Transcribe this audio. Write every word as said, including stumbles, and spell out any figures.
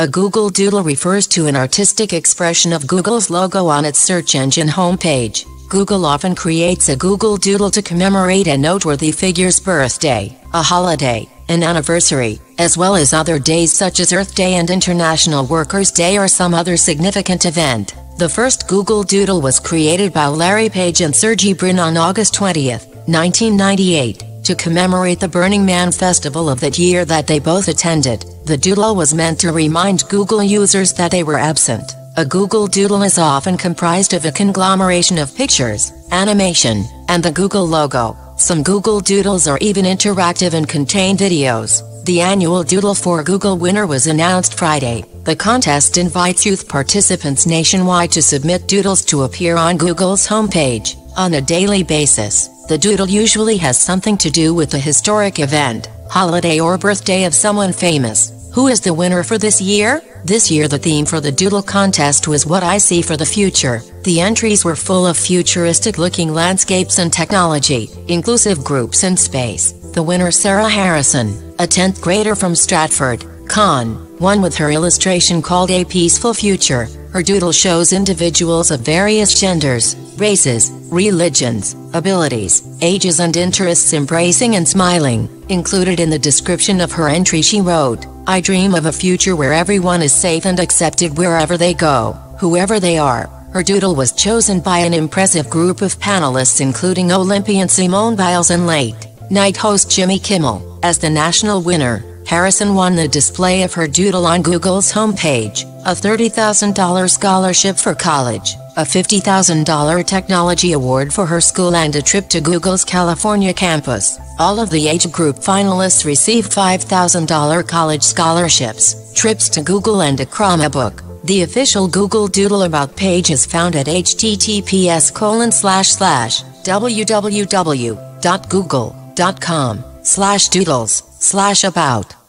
A Google Doodle refers to an artistic expression of Google's logo on its search engine homepage. Google often creates a Google Doodle to commemorate a noteworthy figure's birthday, a holiday, an anniversary, as well as other days such as Earth Day and International Workers' Day or some other significant event. The first Google Doodle was created by Larry Page and Sergey Brin on August twentieth, nineteen ninety-eight, to commemorate the Burning Man Festival of that year that they both attended. The Doodle was meant to remind Google users that they were absent. A Google Doodle is often comprised of a conglomeration of pictures, animation, and the Google logo. Some Google Doodles are even interactive and contain videos. The annual Doodle for Google winner was announced Friday. The contest invites youth participants nationwide to submit doodles to appear on Google's homepage on a daily basis. The doodle usually has something to do with a historic event, holiday, or birthday of someone famous. Who is the winner for this year? This year the theme for the Doodle contest was "What I See for the Future." The entries were full of futuristic-looking landscapes and technology, inclusive groups and space. The winner, Sarah Harrison, a tenth grader from Stratford, Con, won with her illustration called "A Peaceful Future." Her doodle shows individuals of various genders, races, religions, abilities, ages and interests embracing and smiling. Included in the description of her entry she wrote, "I dream of a future where everyone is safe and accepted wherever they go, whoever they are." Her doodle was chosen by an impressive group of panelists including Olympian Simone Biles and late-night host Jimmy Kimmel. As the national winner, Harrison won the display of her doodle on Google's homepage, a thirty thousand dollar scholarship for college, a fifty thousand dollar technology award for her school, and a trip to Google's California campus. All of the age group finalists received five thousand dollar college scholarships, trips to Google, and a Chromebook. The official Google Doodle About page is found at https colon slash slash www dot google dot com slash doodles slash about.